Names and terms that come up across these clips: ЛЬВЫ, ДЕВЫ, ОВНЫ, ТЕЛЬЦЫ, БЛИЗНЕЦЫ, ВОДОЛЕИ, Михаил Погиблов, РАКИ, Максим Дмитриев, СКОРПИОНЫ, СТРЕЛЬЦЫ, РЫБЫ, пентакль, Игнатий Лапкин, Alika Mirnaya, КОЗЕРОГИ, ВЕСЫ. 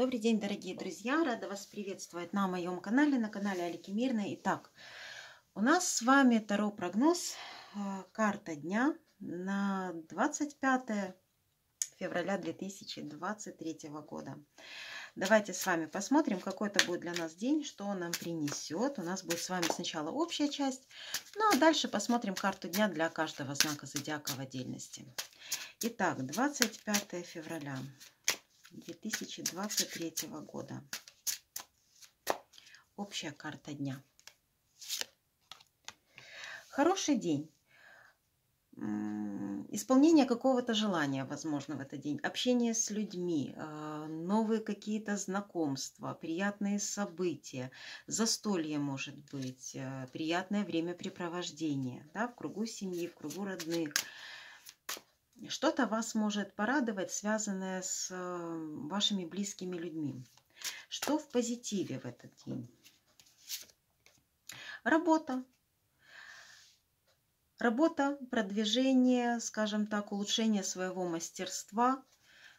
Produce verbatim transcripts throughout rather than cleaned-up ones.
Добрый день, дорогие друзья! Рада вас приветствовать на моем канале, на канале Алики Мирной. Итак, у нас с вами Таро прогноз, карта дня на двадцать пятое февраля две тысячи двадцать третьего года. Давайте с вами посмотрим, какой это будет для нас день, что он нам принесет. У нас будет с вами сначала общая часть, ну а дальше посмотрим карту дня для каждого знака зодиака в отдельности. Итак, двадцать пятое февраля две тысячи двадцать третьего года. Общая карта дня. Хороший день. Исполнение какого-то желания, возможно, в этот день. Общение с людьми, новые какие-то знакомства, приятные события, застолье, может быть, приятное времяпрепровождение, да, в кругу семьи, в кругу родных. Что-то вас может порадовать, связанное с вашими близкими людьми. Что в позитиве в этот день? Работа. Работа, продвижение, скажем так, улучшение своего мастерства.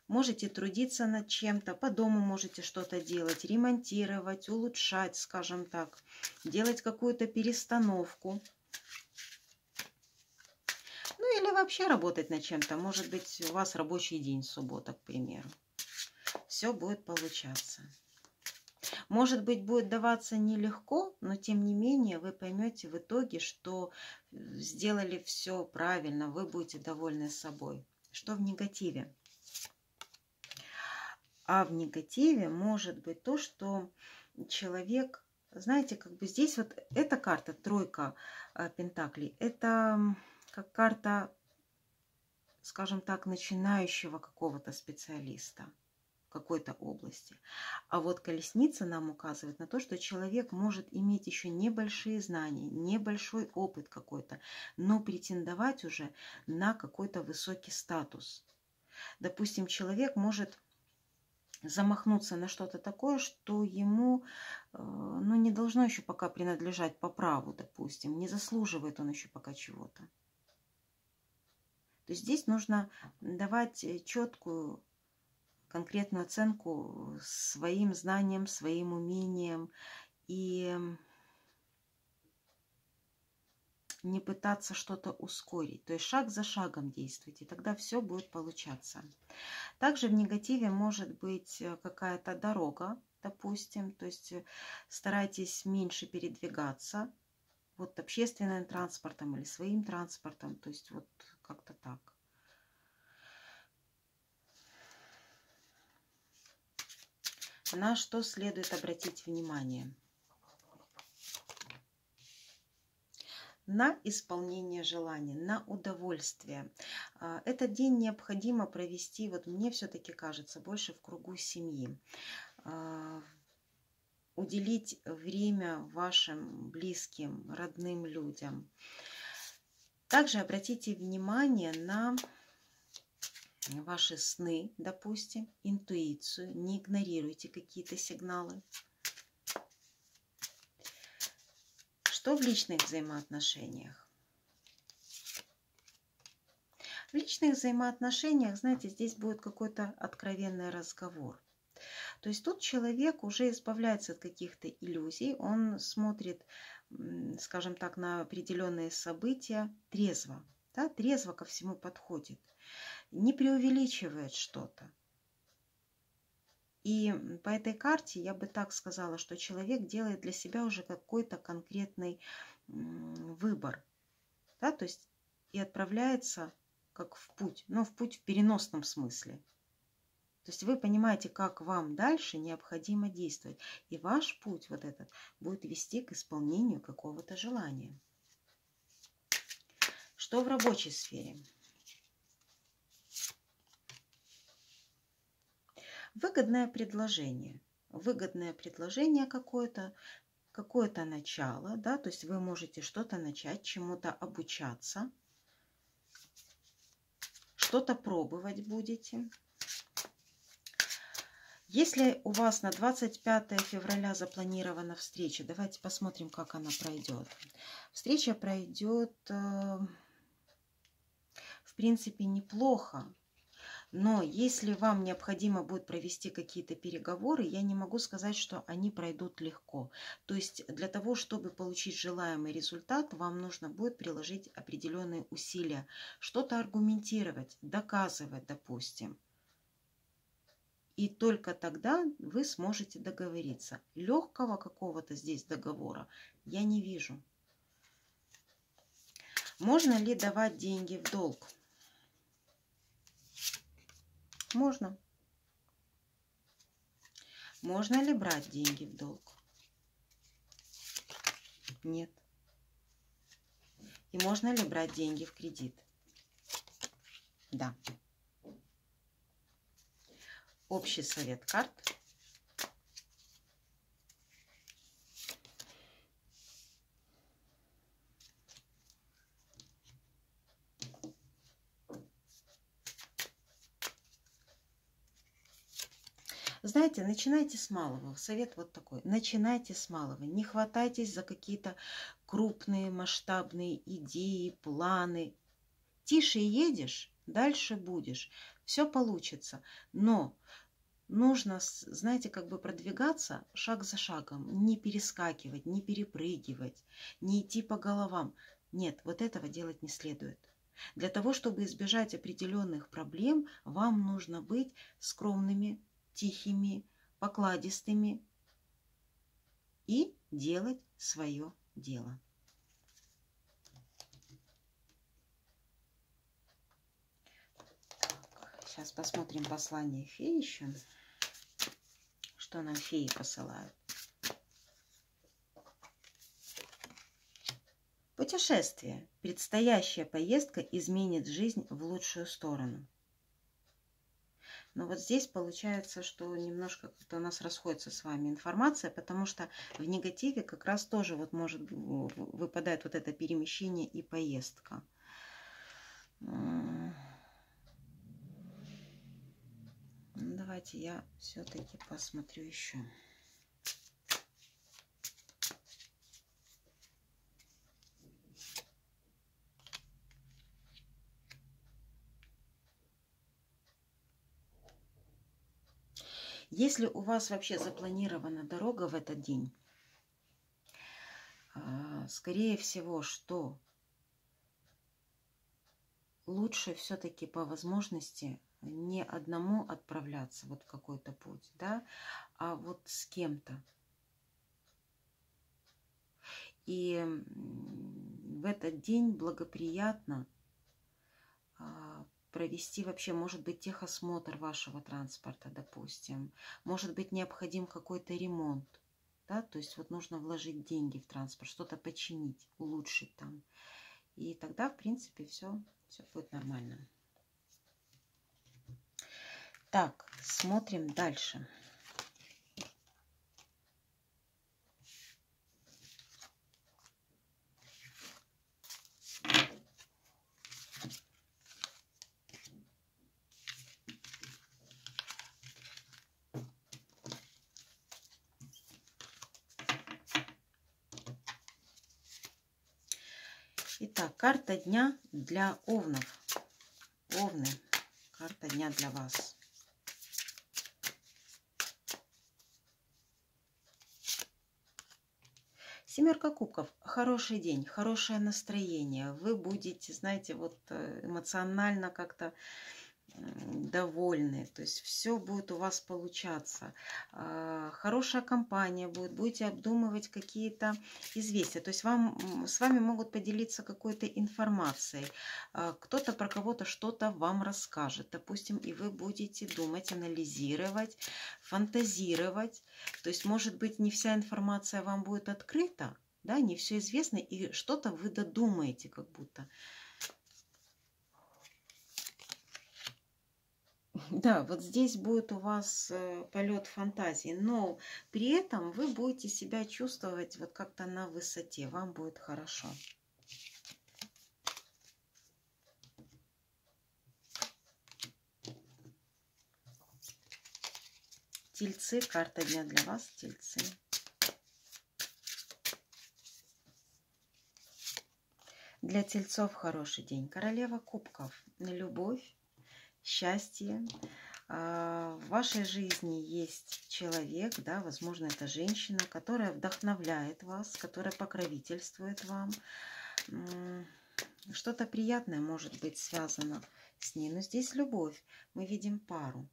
Можете трудиться над чем-то, по дому можете что-то делать, ремонтировать, улучшать, скажем так, делать какую-то перестановку. Ну или вообще работать над чем-то. Может быть, у вас рабочий день, суббота, к примеру. Все будет получаться. Может быть, будет даваться нелегко, но тем не менее вы поймете в итоге, что сделали все правильно, вы будете довольны собой. Что в негативе? А в негативе может быть то, что человек, знаете, как бы здесь вот эта карта, тройка пентаклей, это как карта, скажем так, начинающего какого-то специалиста какой-то области. А вот колесница нам указывает на то, что человек может иметь еще небольшие знания, небольшой опыт какой-то, но претендовать уже на какой-то высокий статус. Допустим, человек может замахнуться на что-то такое, что ему ну, не должно еще пока принадлежать по праву, допустим, не заслуживает он еще пока чего-то. То есть здесь нужно давать четкую конкретную оценку своим знаниям, своим умениям и не пытаться что-то ускорить. То есть шаг за шагом действуйте, тогда все будет получаться. Также в негативе может быть какая-то дорога, допустим, то есть старайтесь меньше передвигаться вот общественным транспортом или своим транспортом, то есть вот как-то так. На что следует обратить внимание? На исполнение желаний, на удовольствие. Этот день необходимо провести, вот мне все-таки кажется, больше в кругу семьи. Уделить время вашим близким, родным людям. Также обратите внимание на ваши сны, допустим, интуицию. Не игнорируйте какие-то сигналы. Что в личных взаимоотношениях? В личных взаимоотношениях, знаете, здесь будет какой-то откровенный разговор. То есть тут человек уже избавляется от каких-то иллюзий. Он смотрит, скажем так, на определенные события трезво. Да, трезво ко всему подходит. Не преувеличивает что-то. И по этой карте я бы так сказала, что человек делает для себя уже какой-то конкретный выбор. Да, то есть и отправляется как в путь, но в путь в переносном смысле. То есть вы понимаете, как вам дальше необходимо действовать. И ваш путь вот этот будет вести к исполнению какого-то желания. Что в рабочей сфере? Выгодное предложение. Выгодное предложение какое-то, какое-то начало, да, то есть вы можете что-то начать, чему-то обучаться, что-то пробовать будете. Если у вас на двадцать пятое февраля запланирована встреча, давайте посмотрим, как она пройдет. Встреча пройдет, в принципе, неплохо. Но если вам необходимо будет провести какие-то переговоры, я не могу сказать, что они пройдут легко. То есть для того, чтобы получить желаемый результат, вам нужно будет приложить определенные усилия, что-то аргументировать, доказывать, допустим. И только тогда вы сможете договориться. Легкого какого-то здесь договора я не вижу. Можно ли давать деньги в долг? Можно. Можно ли брать деньги в долг? Нет. И можно ли брать деньги в кредит? Да. Общий совет карт. Знаете, начинайте с малого. Совет вот такой. Начинайте с малого. Не хватайтесь за какие-то крупные, масштабные идеи, планы. Тише едешь, дальше будешь. Все получится. Но нужно, знаете, как бы продвигаться шаг за шагом. Не перескакивать, не перепрыгивать, не идти по головам. Нет, вот этого делать не следует. Для того, чтобы избежать определенных проблем, вам нужно быть скромными, тихими, покладистыми и делать свое дело. Так, сейчас посмотрим послание феи еще, что нам феи посылают. Путешествие. Предстоящая поездка изменит жизнь в лучшую сторону. Но вот здесь получается, что немножко как-то у нас расходится с вами информация, потому что в негативе как раз тоже вот может выпадает вот это перемещение и поездка. Давайте я все-таки посмотрю еще. Если у вас вообще запланирована дорога в этот день, скорее всего, что лучше все-таки по возможности не одному отправляться вот в какой-то путь, да, а вот с кем-то. И в этот день благоприятно провести вообще, может быть, техосмотр вашего транспорта, допустим. Может быть, необходим какой-то ремонт, да, то есть вот нужно вложить деньги в транспорт, что-то починить, улучшить там. И тогда, в принципе, все, все будет нормально. Так, смотрим дальше. Итак, карта дня для овнов. Овны, карта дня для вас. Семерка кубков. Хороший день, хорошее настроение. Вы будете, знаете, вот эмоционально как-то довольны, то есть все будет у вас получаться, хорошая компания будет, будете обдумывать какие-то известия, то есть вам, с вами могут поделиться какой-то информацией, кто-то про кого-то что-то вам расскажет, допустим, и вы будете думать, анализировать, фантазировать, то есть может быть не вся информация вам будет открыта, да, не все известно, и что-то вы додумаете как будто. Да, вот здесь будет у вас полет фантазии, но при этом вы будете себя чувствовать вот как-то на высоте, вам будет хорошо. Тельцы, карта дня для вас, тельцы. Для тельцов хороший день. Королева кубков, любовь. счастье. В вашей жизни есть человек, да, возможно, это женщина, которая вдохновляет вас, которая покровительствует вам. Что-то приятное может быть связано с ней. Но здесь любовь. Мы видим пару.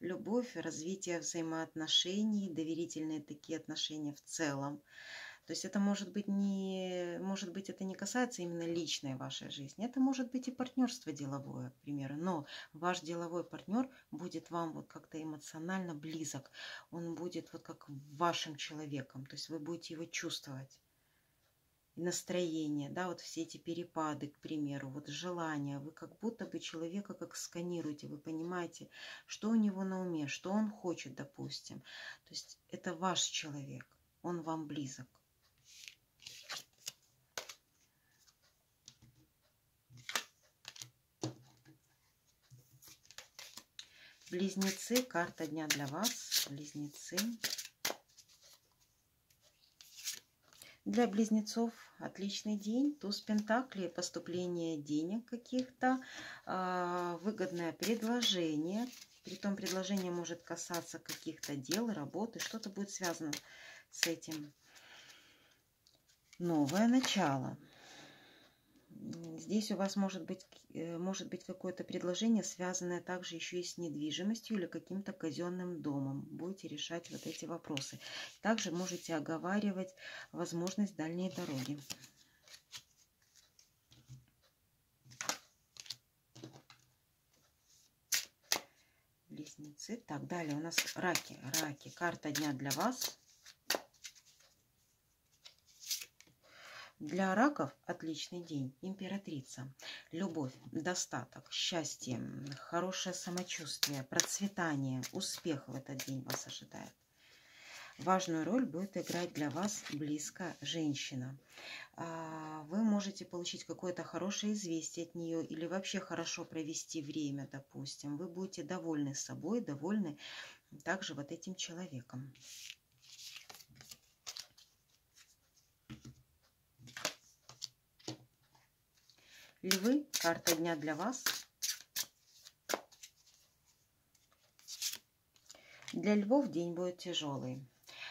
Любовь, развитие взаимоотношений, доверительные такие отношения в целом. То есть это может быть не, может быть, это не касается именно личной вашей жизни. Это может быть и партнерство деловое, к примеру. Но ваш деловой партнер будет вам вот как-то эмоционально близок. Он будет вот как вашим человеком. То есть вы будете его чувствовать. Настроение, да, вот все эти перепады, к примеру, вот желания. Вы как будто бы человека как сканируете, вы понимаете, что у него на уме, что он хочет, допустим. То есть это ваш человек, он вам близок. Близнецы, карта дня для вас, близнецы. Для близнецов отличный день. Туз Пентаклей, поступление денег каких-то, выгодное предложение. Притом предложение может касаться каких-то дел, работы. Что-то будет связано с этим. Новое начало. Здесь у вас может быть, может быть какое-то предложение, связанное также еще и с недвижимостью или каким-то казенным домом. Будете решать вот эти вопросы. Также можете оговаривать возможность дальней дороги. Близнецы. Так, далее у нас раки. Раки. Карта дня для вас. Для раков отличный день. Императрица, любовь, достаток, счастье, хорошее самочувствие, процветание, успех в этот день вас ожидает. Важную роль будет играть для вас близкая женщина. Вы можете получить какое-то хорошее известие от нее или вообще хорошо провести время, допустим. Вы будете довольны собой, довольны также вот этим человеком. Львы, карта дня для вас. Для львов день будет тяжелый.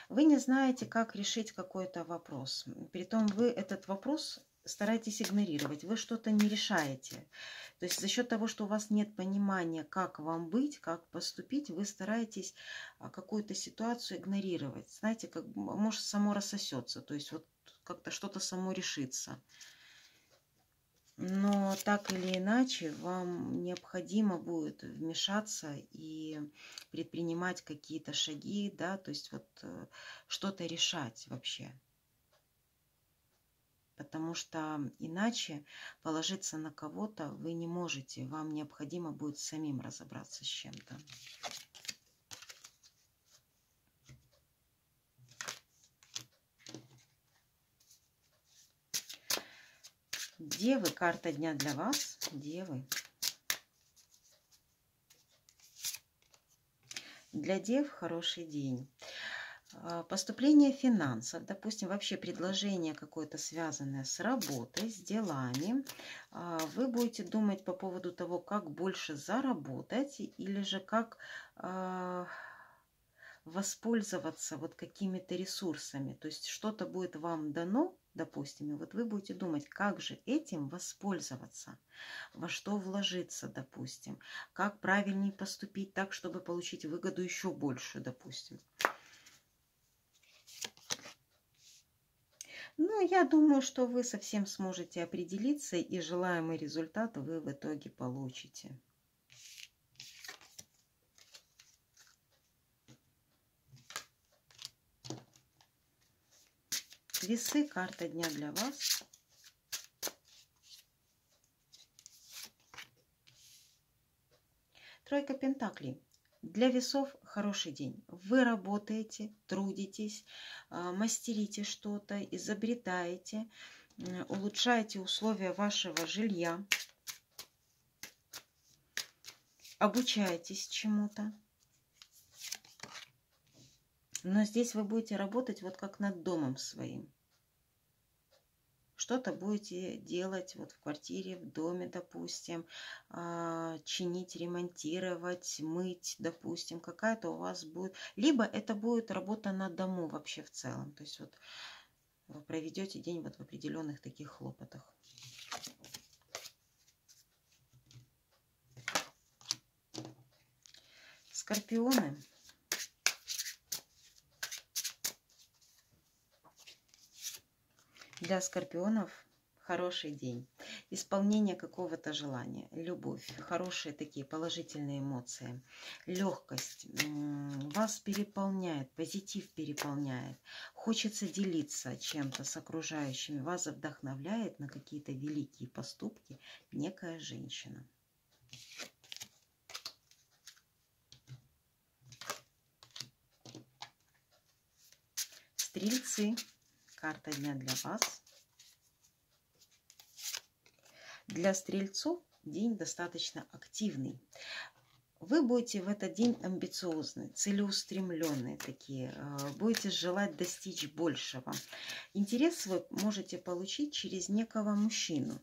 Вы не знаете, как решить какой-то вопрос. Притом вы этот вопрос стараетесь игнорировать. Вы что-то не решаете. То есть за счет того, что у вас нет понимания, как вам быть, как поступить, вы стараетесь какую-то ситуацию игнорировать. Знаете, как, может, само рассосется. То есть вот как-то что-то само решится. Но так или иначе вам необходимо будет вмешаться и предпринимать какие-то шаги, да, то есть вот что-то решать вообще. Потому что иначе положиться на кого-то вы не можете, вам необходимо будет самим разобраться с чем-то. Девы, карта дня для вас, девы. Для дев хороший день. Поступление финансов, допустим, вообще предложение какое-то связанное с работой, с делами. Вы будете думать по поводу того, как больше заработать или же как воспользоваться вот какими-то ресурсами. То есть что-то будет вам дано, допустим, и вот вы будете думать, как же этим воспользоваться, во что вложиться, допустим, как правильнее поступить так, чтобы получить выгоду еще больше, допустим. Ну, я думаю, что вы совсем сможете определиться, и желаемый результат вы в итоге получите. Весы, карта дня для вас. Тройка пентаклей. Для весов хороший день. Вы работаете, трудитесь, мастерите что-то, изобретаете, улучшаете условия вашего жилья, обучаетесь чему-то. Но здесь вы будете работать вот как над домом своим. что-то будете делать вот в квартире, в доме, допустим, чинить, ремонтировать, мыть, допустим, какая-то у вас будет. Либо это будет работа на дому вообще в целом. То есть вот вы проведете день вот в определенных таких хлопотах. Скорпионы. Для скорпионов хороший день. Исполнение какого-то желания, любовь, хорошие такие положительные эмоции, легкость. Вас переполняет, позитив переполняет. Хочется делиться чем-то с окружающими. Вас вдохновляет на какие-то великие поступки некая женщина. Стрельцы. Карта дня для вас. Для стрельцов день достаточно активный. Вы будете в этот день амбициозны, целеустремленные такие. Будете желать достичь большего. Интерес вы можете получить через некого мужчину.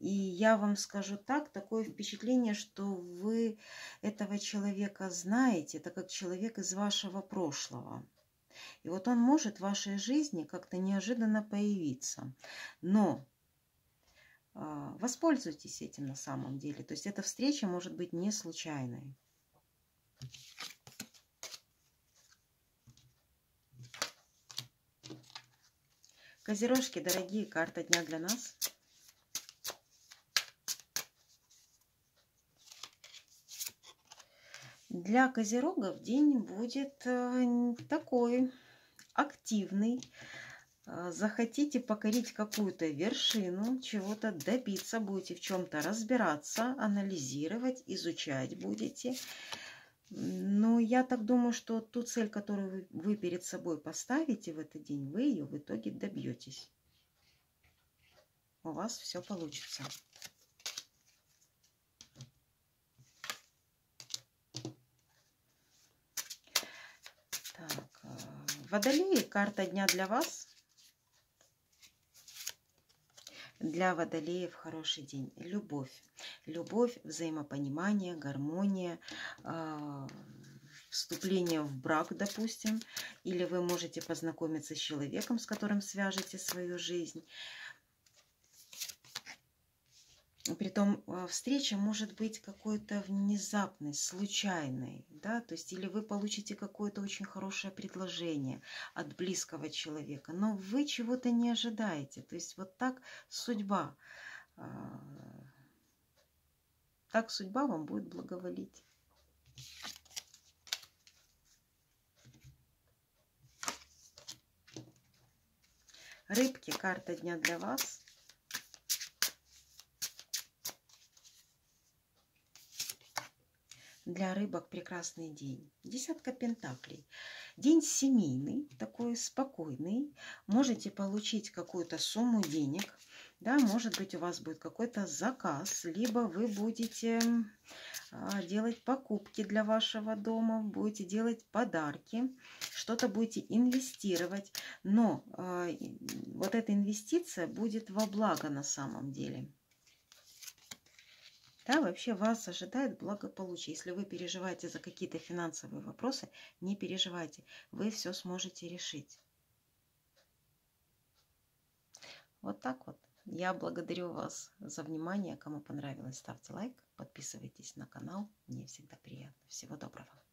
И я вам скажу так, такое впечатление, что вы этого человека знаете, так как человек из вашего прошлого. И вот он может в вашей жизни как-то неожиданно появиться. Но э, воспользуйтесь этим на самом деле. То есть эта встреча может быть не случайной. Козерожки, дорогие, карта дня для нас. Для козерогов день будет такой активный. Захотите покорить какую-то вершину, чего-то добиться, будете в чем-то разбираться, анализировать, изучать будете. Но я так думаю, что ту цель, которую вы перед собой поставите в этот день, вы ее в итоге добьетесь. У вас все получится. Водолеи, карта дня для вас. Для водолеев хороший день. Любовь. Любовь, взаимопонимание, гармония, э, вступление в брак, допустим. Или вы можете познакомиться с человеком, с которым свяжете свою жизнь. Притом встреча может быть какой-то внезапной, случайной, да, то есть или вы получите какое-то очень хорошее предложение от близкого человека, но вы чего-то не ожидаете, то есть вот так судьба, так судьба вам будет благоволить. Рыбки, карта дня для вас. Для рыбок прекрасный день. Десятка пентаклей. День семейный, такой спокойный. Можете получить какую-то сумму денег. Да, может быть, у вас будет какой-то заказ, либо вы будете а, делать покупки для вашего дома, будете делать подарки, что-то будете инвестировать. Но а, вот эта инвестиция будет во благо на самом деле. Да, вообще вас ожидает благополучие. Если вы переживаете за какие-то финансовые вопросы, не переживайте. Вы все сможете решить. Вот так вот. Я благодарю вас за внимание. Кому понравилось, ставьте лайк, подписывайтесь на канал. Мне всегда приятно. Всего доброго.